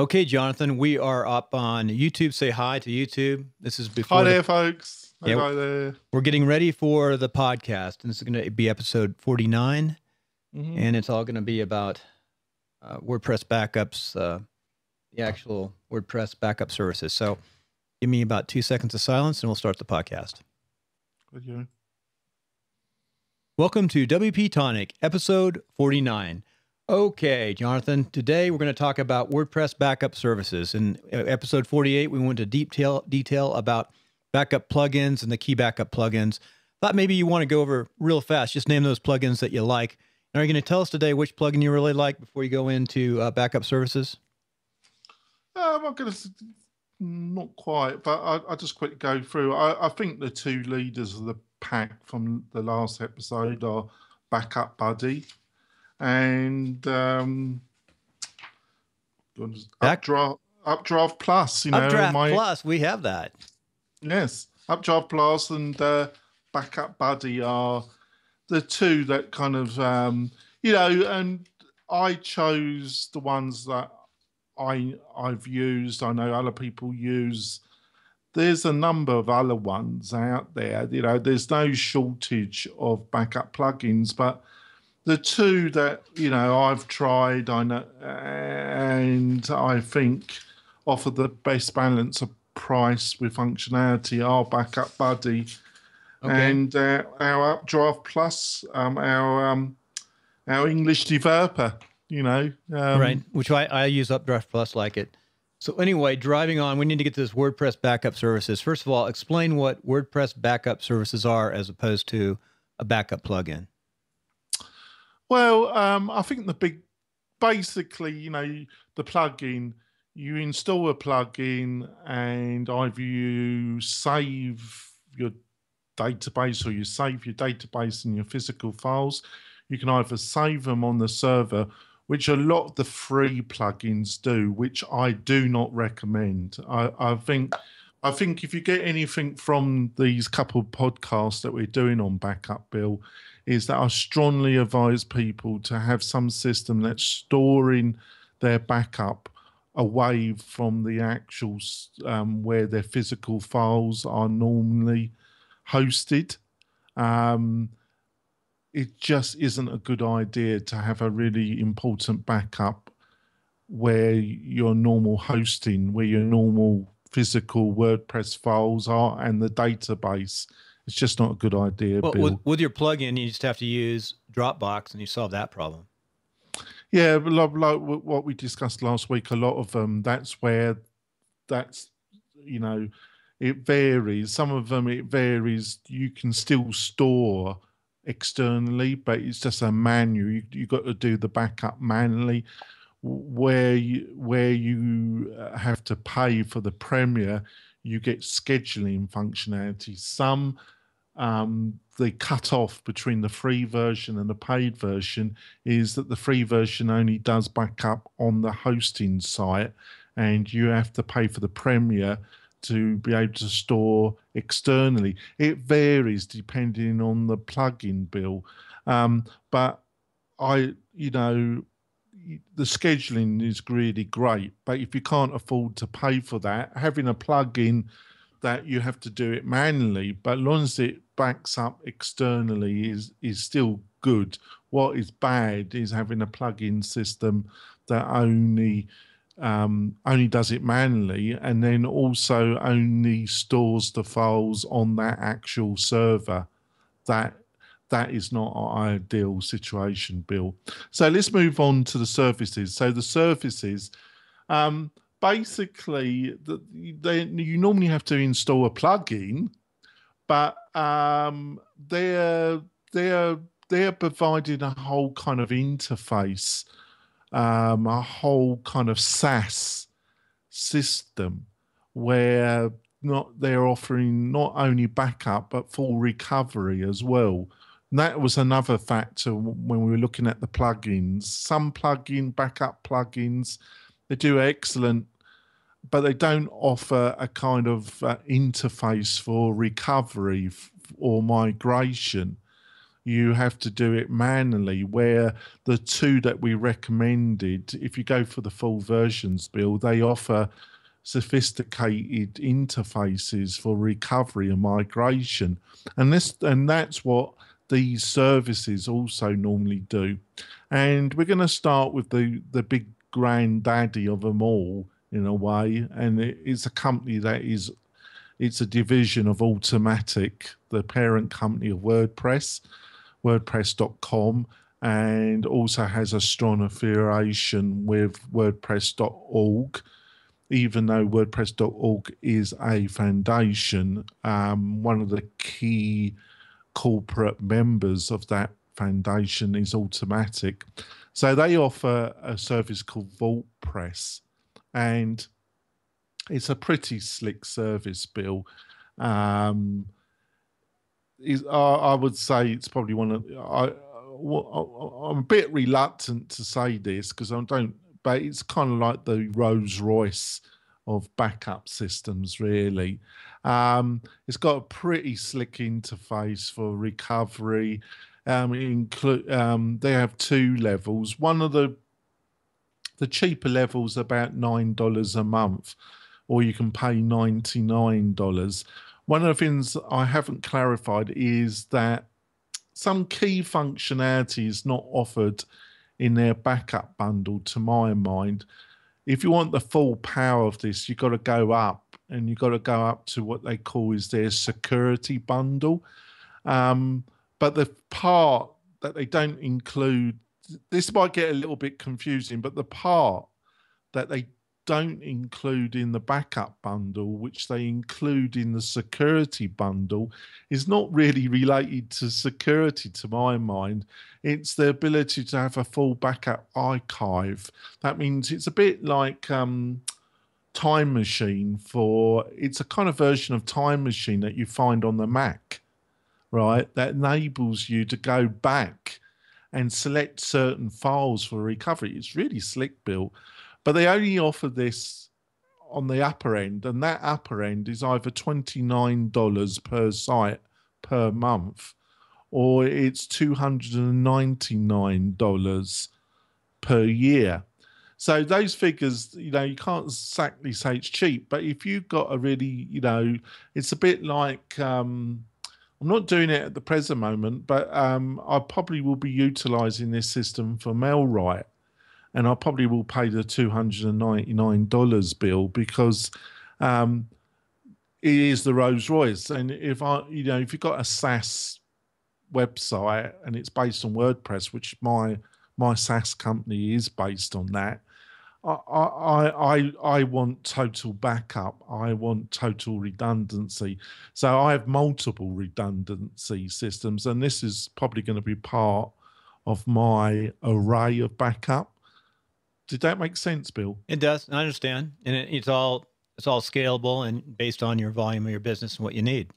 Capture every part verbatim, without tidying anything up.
Okay, Jonathan, we are up on YouTube. Say hi to YouTube. This is before. Hi there, folks. Yeah, hi there. We're getting ready for the podcast, and this is going to be episode forty-nine, mm-hmm. and it's all going to be about uh, WordPress backups, uh, the actual WordPress backup services. So give me about two seconds of silence, and we'll start the podcast. Good hearing. Welcome to W P Tonic, episode forty-nine. Okay, Jonathan, today we're going to talk about WordPress backup services. In episode forty-eight, we went into deep detail about backup plugins and the key backup plugins. Thought maybe you want to go over real fast, just name those plugins that you like. And are you going to tell us today which plugin you really like before you go into uh, backup services? Uh, I'm not going to, not quite, but I, I'll just quickly go through. I, I think the two leaders of the pack from the last episode are Backup Buddy and um Updraft, Updraft Plus. You know, Updraft my, Plus, we have that. Yes, Updraft Plus and uh, Backup Buddy are the two that kind of um you know, and I chose the ones that I I've used. I know other people use. There's a number of other ones out there. You know, there's no shortage of backup plugins, but the two that, you know, I've tried, I know, and I think offer the best balance of price with functionality are Backup Buddy okay. and uh, our Updraft Plus, um, our um, our English developer. You know, um, right? Which I, I use Updraft Plus, like it. So anyway, driving on, we need to get to this WordPress backup services. First of all, explain what WordPress backup services are as opposed to a backup plugin. Well, um, I think the big, basically, you know, the plugin, you install a plugin and either you save your database or you save your database in your physical files. You can either save them on the server, which a lot of the free plugins do, which I do not recommend. I, I think I think if you get anything from these couple podcasts that we're doing on Backup Bill, is that I strongly advise people to have some system that's storing their backup away from the actual um, where their physical files are normally hosted. Um, It just isn't a good idea to have a really important backup where your normal hosting, where your normal physical WordPress files are and the database. It's just not a good idea. Well, Bill. With, with your plugin, you just have to use Dropbox and you solve that problem. Yeah, but like, like what we discussed last week, a lot of them, that's where that's, you know, it varies. Some of them, it varies. You can still store externally, but it's just a manual. You, you've got to do the backup manually, where you where you have to pay for the Premier. You get scheduling functionality. Some um, the cutoff between the free version and the paid version is that the free version only does backup on the hosting site, and you have to pay for the Premier to be able to store externally. It varies depending on the plugin, Bill. Um, but I, you know, the scheduling is really great, but if you can't afford to pay for that, having a plugin that you have to do it manually, but as long as it backs up externally is, is still good. What is bad is having a plugin system that only Um, only does it manually and then also only stores the files on that actual server. That that is not our ideal situation, Bill. So let's move on to the services. So the services, um, basically, the, they, you normally have to install a plugin, but um, they're they're they're providing a whole kind of interface. Um, a whole kind of SaaS system where not they're offering not only backup but full recovery as well. And that was another factor when we were looking at the plugins. Some plugin backup plugins, they do excellent, but they don't offer a kind of uh, interface for recovery or migration, you have to do it manually, where the two that we recommended, if you go for the full versions build, they offer sophisticated interfaces for recovery and migration. And this, and that's what these services also normally do. And we're going to start with the, the big granddaddy of them all, in a way, and it, it's a company that is, it's a division of Automatic, the parent company of WordPress, WordPress dot com, and also has a strong affiliation with WordPress dot org, even though WordPress dot org is a foundation. Um, one of the key corporate members of that foundation is Automatic. So they offer a service called VaultPress, and it's a pretty slick service, Bill. Um, is, I, I would say it's probably one of, I, I, I'm a bit reluctant to say this because I don't, but it's kind of like the Rolls Royce of backup systems, really. Um, it's got a pretty slick interface for recovery. Um, include, um, they have two levels. One of the the cheaper level's about nine dollars a month, or you can pay ninety-nine dollars. One of the things I haven't clarified is that some key functionality is not offered in their backup bundle, to my mind. If you want the full power of this, you've got to go up, and you've got to go up to what they call is their security bundle. Um, but the part that they don't include, this might get a little bit confusing, but the part that they don't include in the backup bundle, which they include in the security bundle, is not really related to security, to my mind. It's the ability to have a full backup archive. That means it's a bit like um, Time Machine for, it's a kind of version of Time Machine that you find on the Mac, right? That enables you to go back and select certain files for recovery. It's really slick, Bill. But they only offer this on the upper end, and that upper end is either twenty-nine dollars per site per month, or it's two hundred ninety-nine dollars per year. So those figures, you know, you can't exactly say it's cheap, but if you've got a really, you know, it's a bit like, um, I'm not doing it at the present moment, but um, I probably will be utilizing this system for MailRite. And I probably will pay the two hundred ninety-nine dollars bill because um, it is the Rolls Royce. And if I, you know, if you've got a SaaS website and it's based on WordPress, which my my SaaS company is based on that, I I I, I want total backup. I want total redundancy. So I have multiple redundancy systems, and this is probably going to be part of my array of backup. Did that make sense, Bill? It does. I understand, and it, it's all it's all scalable and based on your volume of your business and what you need.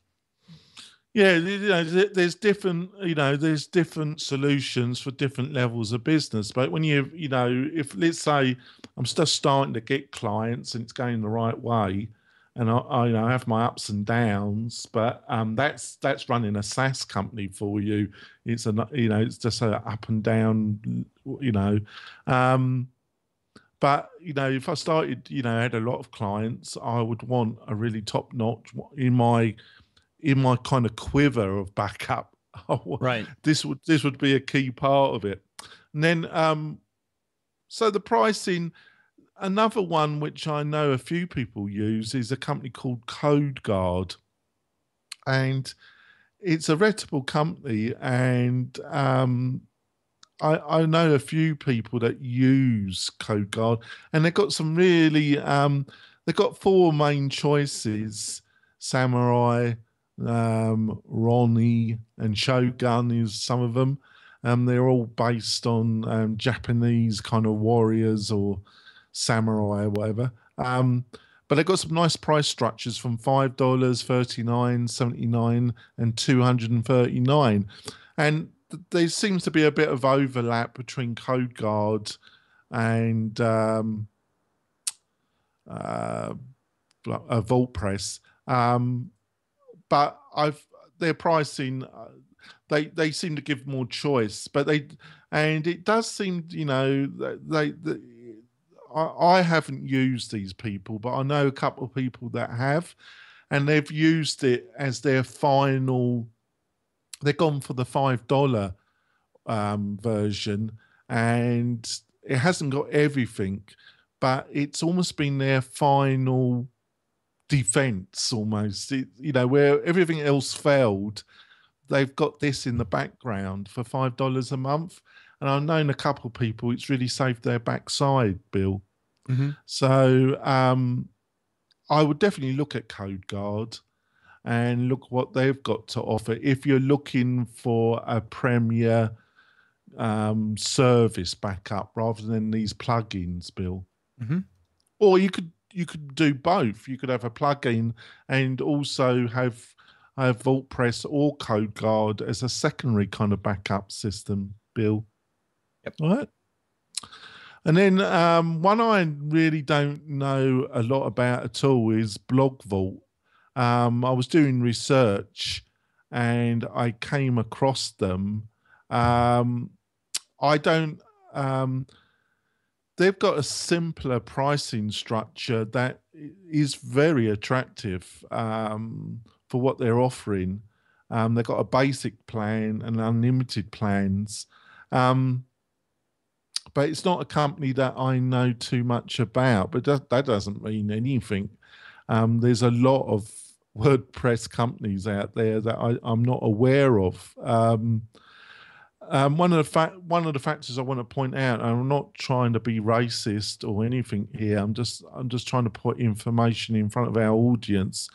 Yeah, you know, there's different, you know, there's different solutions for different levels of business. But when you, you know, if let's say I'm just starting to get clients and it's going the right way, and I, I, you know, I have my ups and downs, but um, that's that's running a SaaS company for you. It's a, you know, it's just a up and down, you know. Um, But, you know, if I started, you know, had a lot of clients, I would want a really top notch in my, in my kind of quiver of backup. Right. This would, this would be a key part of it. And then, um, so the pricing, another one, which I know a few people use, is a company called CodeGuard, and it's a reputable company. And, um, I, I know a few people that use CodeGuard, and they've got some really, um, they've got four main choices: Samurai, um, Ronnie, and Shogun is some of them. Um, they're all based on um, Japanese kind of warriors or samurai or whatever. Um, but they've got some nice price structures from five dollars, thirty-nine dollars, seventy-nine dollars, and two hundred thirty-nine dollars. And there seems to be a bit of overlap between CodeGuard and um, uh, uh, VaultPress, um, but I've their pricing. Uh, they they seem to give more choice, but they and it does seem, you know, they, they I, I haven't used these people, but I know a couple of people that have, and they've used it as their final. They've gone for the five dollar um, version, and it hasn't got everything, but it's almost been their final defense almost. It, you know, where everything else failed, they've got this in the background for five dollars a month. And I've known a couple of people, it's really saved their backside, Bill. Mm-hmm. So um, I would definitely look at CodeGuard and look what they've got to offer if you're looking for a premier um, service backup rather than these plugins, Bill. Mm-hmm. Or you could you could do both. You could have a plugin and also have, have VaultPress or CodeGuard as a secondary kind of backup system, Bill. Yep. All right. And then um, one I really don't know a lot about at all is BlogVault. Um, I was doing research and I came across them. Um, I don't. Um, they've got a simpler pricing structure that is very attractive um, for what they're offering. Um, they've got a basic plan and unlimited plans. Um, But it's not a company that I know too much about, but that, that doesn't mean anything. Um, there's a lot of WordPress companies out there that I, I'm not aware of. Um, um, one, of the fa- one of the factors I want to point out, and I'm not trying to be racist or anything here, I'm just, I'm just trying to put information in front of our audience,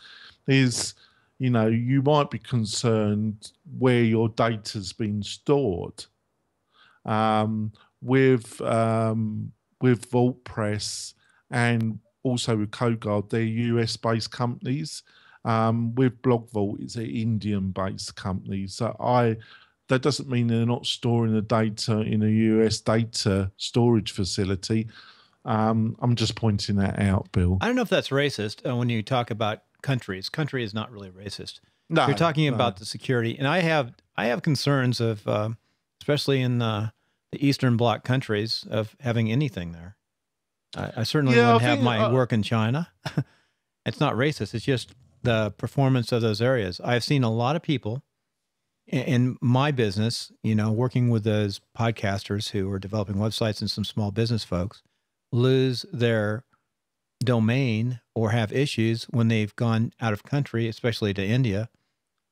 is, you know, you might be concerned where your data's been stored. Um, with um with VaultPress and also with CodeGuard, they're U S based companies. Um with BlogVault, it's an Indian based company. So I that doesn't mean they're not storing the data in a U S data storage facility. Um I'm just pointing that out, Bill. I don't know if that's racist uh, when you talk about countries. Country is not really racist. No. You're talking no. about the security. And I have I have concerns of uh, especially in uh the Eastern Bloc countries of having anything there. I, I certainly yeah, wouldn't I have my uh, work in China. It's not racist. It's just the performance of those areas. I've seen a lot of people in, in my business, you know, working with those podcasters who are developing websites and some small business folks lose their domain or have issues when they've gone out of country, especially to India,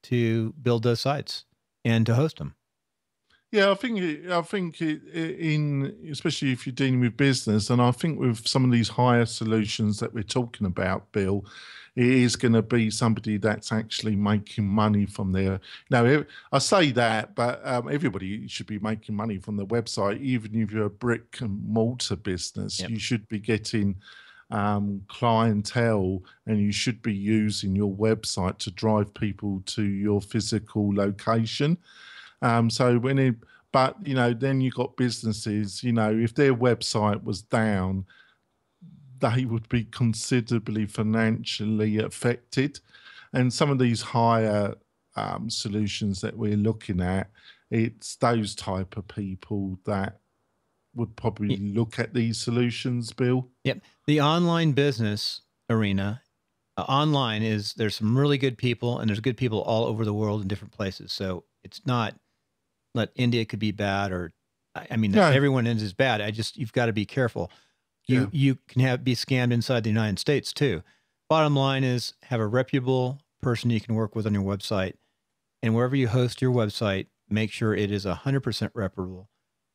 to build those sites and to host them. Yeah, I think I think in especially if you're dealing with business, and I think with some of these higher solutions that we're talking about, Bill, it is going to be somebody that's actually making money from their. Now, I say that, but um, everybody should be making money from their website, even if you're a brick and mortar business. Yep. You should be getting um, clientele, and you should be using your website to drive people to your physical location. Um, so when it, but you know, then you got businesses, you know, if their website was down, they would be considerably financially affected. And some of these higher um, solutions that we're looking at, it's those type of people that would probably yeah. look at these solutions, Bill. Yep. The online business arena, uh, online is, there's some really good people, and there's good people all over the world in different places. So it's not that India could be bad, or I mean, no. everyone is bad. I just, you've got to be careful. You yeah. you can have be scammed inside the United States too. Bottom line is have a reputable person you can work with on your website, and wherever you host your website, make sure it is one hundred percent reputable.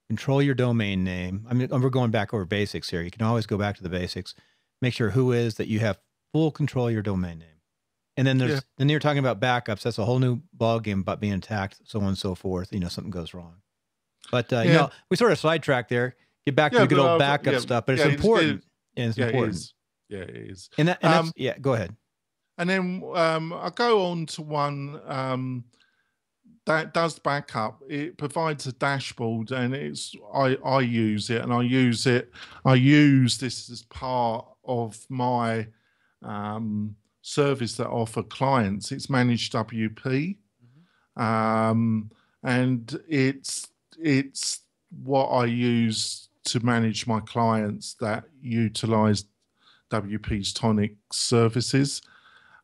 Control your domain name. I mean, we're going back over basics here. You can always go back to the basics. Make sure who is that you have full control of your domain name. And then there's, yeah. then you're talking about backups. That's a whole new ballgame about being attacked, so on and so forth. You know, something goes wrong. But, uh, yeah. you know, we sort of sidetracked there. Get back yeah, to the good old I've, backup yeah, stuff, but yeah, it's important. It, and it's yeah, important. It is. Yeah, it is. And, that, and um, that's, yeah, go ahead. And then um, I'll go on to one um, that does backup. It provides a dashboard, and it's I, I use it, and I use it. I use this as part of my... Um, service that I offer clients. It's Managed W P. Mm-hmm. um, and it's it's what I use to manage my clients that utilize W P's Tonic services,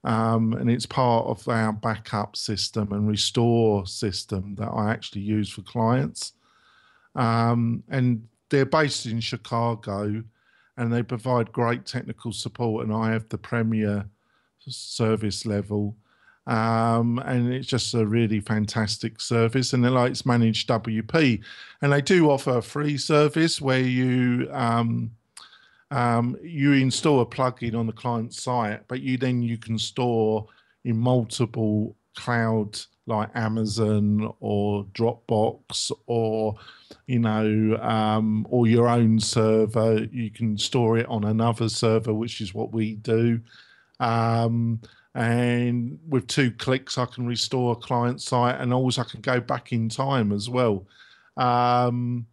um, and it's part of our backup system and restore system that I actually use for clients. Um, and they're based in Chicago, and they provide great technical support, and I have the premier service level, um, and it's just a really fantastic service. And they're like, it's Managed W P, and they do offer a free service where you um, um, you install a plugin on the client site, but you then you can store in multiple clouds like Amazon or Dropbox, or you know, um, or your own server. You can store it on another server, which is what we do. Um, and with two clicks, I can restore a client site, and also I can go back in time as well. Um,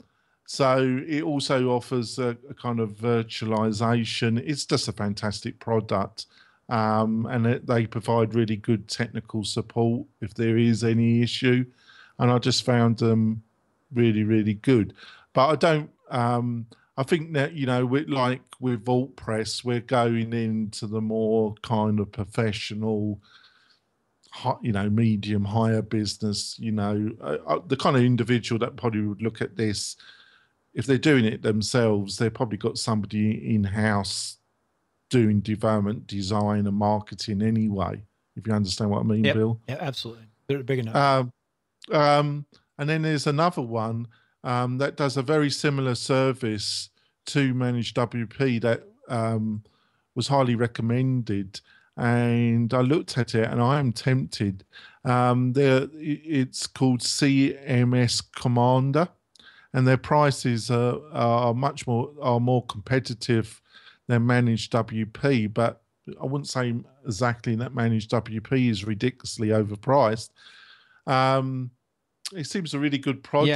so it also offers a, a kind of virtualization. It's just a fantastic product. Um, and it, they provide really good technical support if there is any issue. And I just found them really, really good. But I don't, um, I think that, you know, with, like with VaultPress, we're going into the more kind of professional, you know, medium, higher business, you know, uh, the kind of individual that probably would look at this. If they're doing it themselves, they've probably got somebody in-house doing development, design, and marketing anyway, if you understand what I mean, yep. Bill. Yeah, absolutely. They're big enough. Um, um, and then there's another one um, that does a very similar service to Managed W P that um, was highly recommended. And I looked at it, and I am tempted. Um, there, it's called C M S Commander, and their prices are, are much more are more competitive than Managed W P, but I wouldn't say exactly that Managed W P is ridiculously overpriced. Um, it seems a really good product.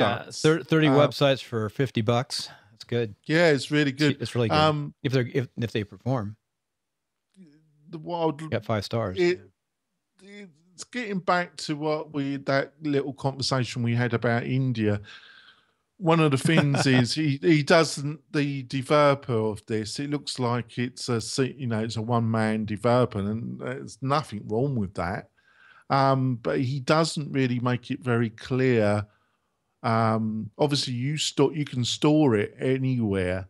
Yeah, thirty uh, websites for fifty bucks. It's good. Yeah, it's really good. It's, it's really good um, if they if if they perform. The wild got five stars. It, it's getting back to what we that little conversation we had about India. One of the things is he, he doesn't, the developer of this, it looks like it's a, you know, it's a one-man developer, and there's nothing wrong with that. Um, but he doesn't really make it very clear. Um, obviously, you, store, you can store it anywhere,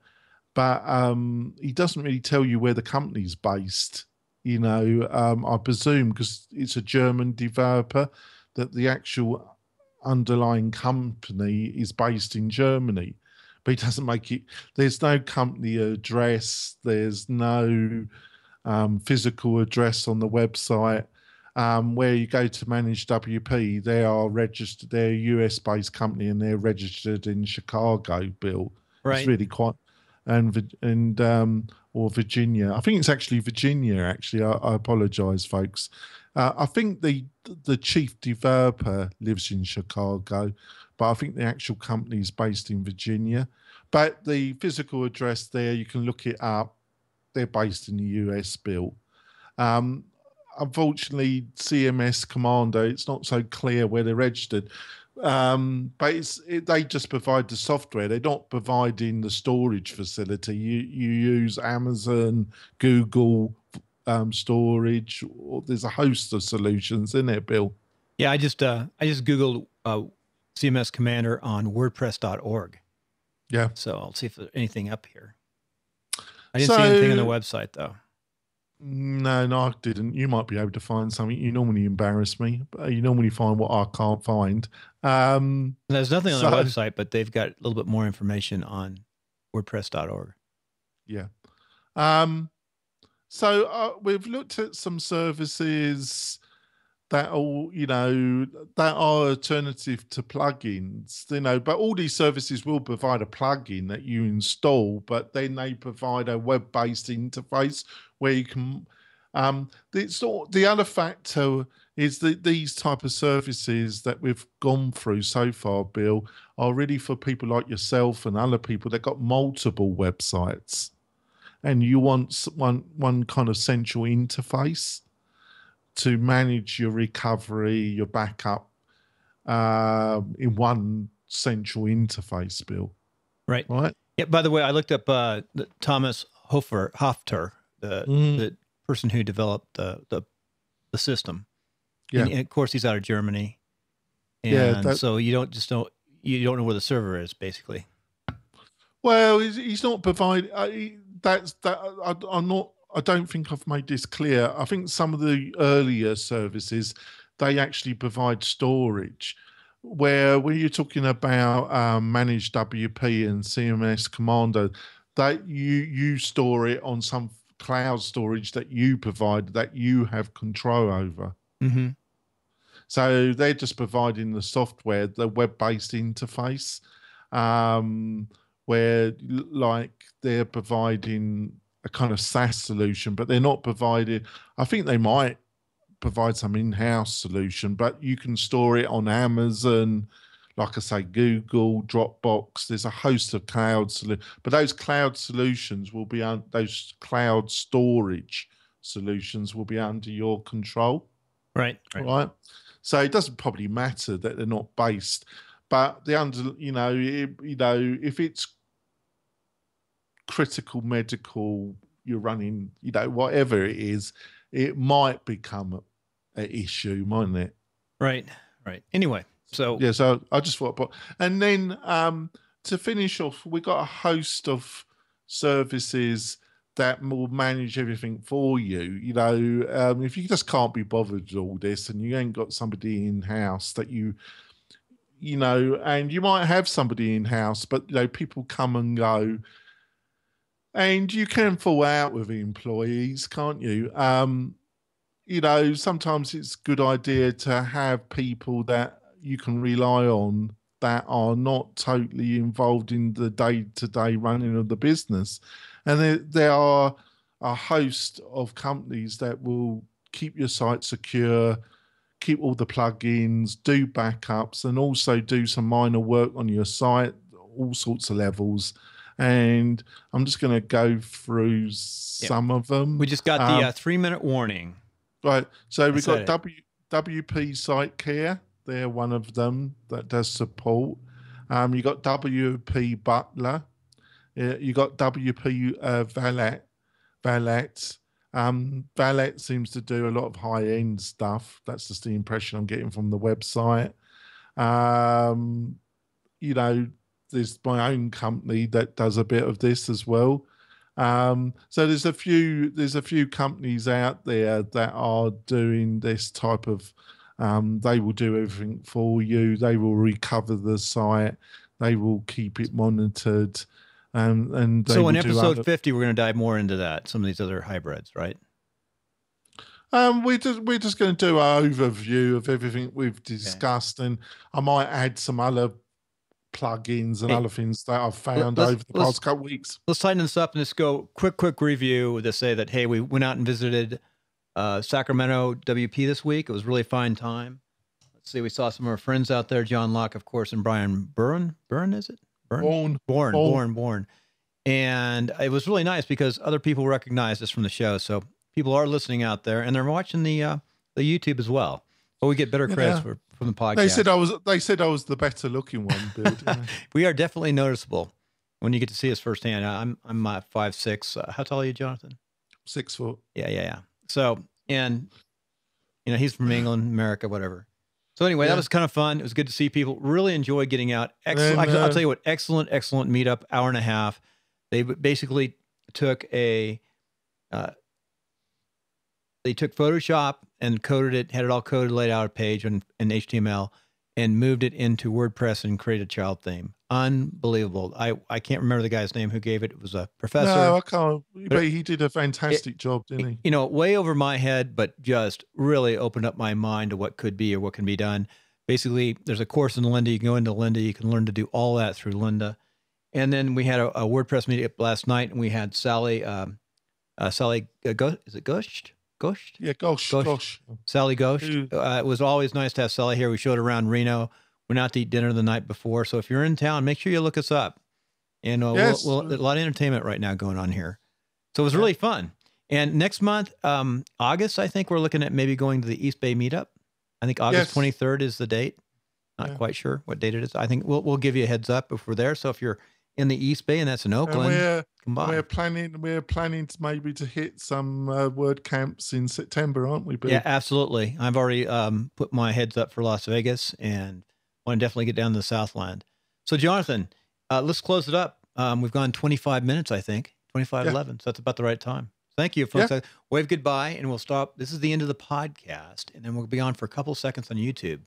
but um, he doesn't really tell you where the company's based, you know, um, I presume, because it's a German developer, that the actual underlying company is based in Germany, but it doesn't make it, there's no company address, there's no um, physical address on the website. Um, where you go to Managed W P, they are registered, they're a U S based company, and they're registered in Chicago, Bill. Right. It's really quite, and, and um, or Virginia. I think it's actually Virginia, actually. I, I apologize, folks. Uh, I think the the chief developer lives in Chicago, but I think the actual company is based in Virginia. But the physical address there, you can look it up. They're based in the U S, Bill. Um, unfortunately, C M S Commander, it's not so clear where they're registered. Um, but it's, it, they just provide the software. They're not providing the storage facility. You, you use Amazon, Google, Um, storage, or there's a host of solutions in it, Bill. Yeah, I just uh, I just Googled uh, C M S Commander on WordPress dot org. Yeah. So I'll see if there's anything up here. I didn't so, see anything on the website, though. No, no, I didn't. You might be able to find something. You normally embarrass me, but you normally find what I can't find. Um, there's nothing on so, their website, but they've got a little bit more information on WordPress dot org. Yeah. Um, So uh, we've looked at some services that all you know that are alternative to plugins, you know. But all these services will provide a plugin that you install, but then they provide a web-based interface where you can. Um, it's all, the other factor is that these type of services that we've gone through so far, Bill, are really for people like yourself and other people that got multiple websites. And you want one, one kind of central interface to manage your recovery, your backup, uh, in one central interface, Bill. Right. Right. Yeah. By the way, I looked up uh, Thomas Hofer, Hofter, the, mm. the person who developed the the, the system. Yeah. And, and of course, he's out of Germany. And yeah, that, so you don't just know you don't know where the server is, basically. Well, he's, he's not provided. Uh, he, that's that. I, I'm not. I don't think I've made this clear. I think some of the earlier services, they actually provide storage. Where when you're talking about um, Managed W P and C M S Commander, that you you store it on some cloud storage that you provide that you have control over. Mm-hmm. So they're just providing the software, the web-based interface, um, where like they're providing a kind of SaaS solution, but they're not providing. I think they might provide some in-house solution, but you can store it on Amazon, like I say, Google, Dropbox. There's a host of cloud solutions, but those cloud solutions will be un those cloud storage solutions will be under your control. Right, right. Right. So it doesn't probably matter that they're not based, but the under, you know, it, you know, if it's critical medical, you're running, you know, whatever it is, it might become an issue, mightn't it? Right, right. Anyway, so yeah. So I just thought, but and then um, to finish off, we got a host of services that will manage everything for you. You know, um, if you just can't be bothered with all this, and you ain't got somebody in house that you, you know, and you might have somebody in house, but you know, people come and go, and you can fall out with employees, can't you? Um, you know, sometimes it's a good idea to have people that you can rely on that are not totally involved in the day-to-day running of the business. And there, there are a host of companies that will keep your site secure, keep all the plugins, do backups, and also do some minor work on your site, all sorts of levels. And I'm just going to go through some yeah. of them. We just got um, the uh, three-minute warning. Right. So we've got w, WP SiteCare. They're one of them that does support. Um, you got W P Butler. You got W P uh, Valet. Valet. Um, Valet seems to do a lot of high-end stuff. That's just the impression I'm getting from the website. Um, you know, there's my own company that does a bit of this as well. Um, so there's a few there's a few companies out there that are doing this type of. Um, they will do everything for you. They will recover the site. They will keep it monitored. Um, and so in episode fifty, we're going to dive more into that, some of these other hybrids, right? Um, we're just, we're just going to do an overview of everything we've discussed, okay. and I might add some other plugins and hey, other things that I've found over the past couple weeks. Let's tighten this up and just go quick, quick review to say that, hey, we went out and visited uh, Sacramento W P this week. It was a really fine time. Let's see, we saw some of our friends out there, John Locke, of course, and Brian Born. Born, is it? Born, born, born, born, born. And it was really nice because other people recognized us from the show. So people are listening out there, and they're watching the uh, the YouTube as well. But we get better credits yeah. for, from the podcast. They said I was. They said I was the better looking one. Bill, we are definitely noticeable when you get to see us firsthand. I'm I'm uh, five six. Uh, how tall are you, Jonathan? Six foot. Yeah, yeah, yeah. So and you know he's from England, America, whatever. So anyway, yeah. that was kind of fun. It was good to see people. Really enjoy getting out. Excellent. And, uh, I'll tell you what, excellent, excellent meetup. Hour and a half. They basically took a, uh, they took Photoshop and coded it, had it all coded, laid out a page in, in H T M L, and moved it into WordPress and created a child theme. Unbelievable. I I can't remember the guy's name who gave it. It was a professor. No, I can't. But, but he did a fantastic it, job, didn't he? You know, way over my head, but just really opened up my mind to what could be or what can be done. Basically, there's a course in Lynda. You can go into Lynda. You can learn to do all that through Lynda. And then we had a, a WordPress meetup last night, and we had Sally, um, uh, Sally, uh, Go, is it Ghost? Ghost? Yeah, Ghost. Ghost. Ghost. Sally Ghost. Uh, it was always nice to have Sally here. We showed around Reno. Went out to eat dinner the night before. So if you're in town, make sure you look us up. And uh, yes. we'll, we'll, a lot of entertainment right now going on here. So it was yeah. really fun. And next month, um, August, I think we're looking at maybe going to the East Bay meetup. I think August yes. twenty-third is the date. Not yeah. quite sure what date it is. I think we'll we'll give you a heads up if we're there. So if you're in the East Bay and that's in Oakland, we're, come by. We're planning we're planning to maybe to hit some uh, word camps in September, aren't we, Bill? Yeah, absolutely. I've already um, put my heads up for Las Vegas and want to definitely get down to the Southland. So Jonathan, uh, let's close it up. Um, we've gone twenty-five minutes, I think, twenty-five eleven. Yeah. So that's about the right time. Thank you, folks. Yeah. Wave goodbye, and we'll stop. This is the end of the podcast, and then we'll be on for a couple seconds on YouTube.